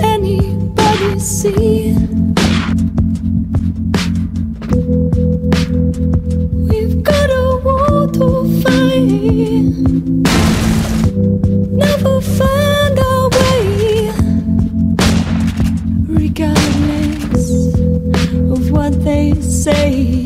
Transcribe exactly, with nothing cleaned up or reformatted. anybody see? We've got a war to fight, never find our way, regardless of what they say.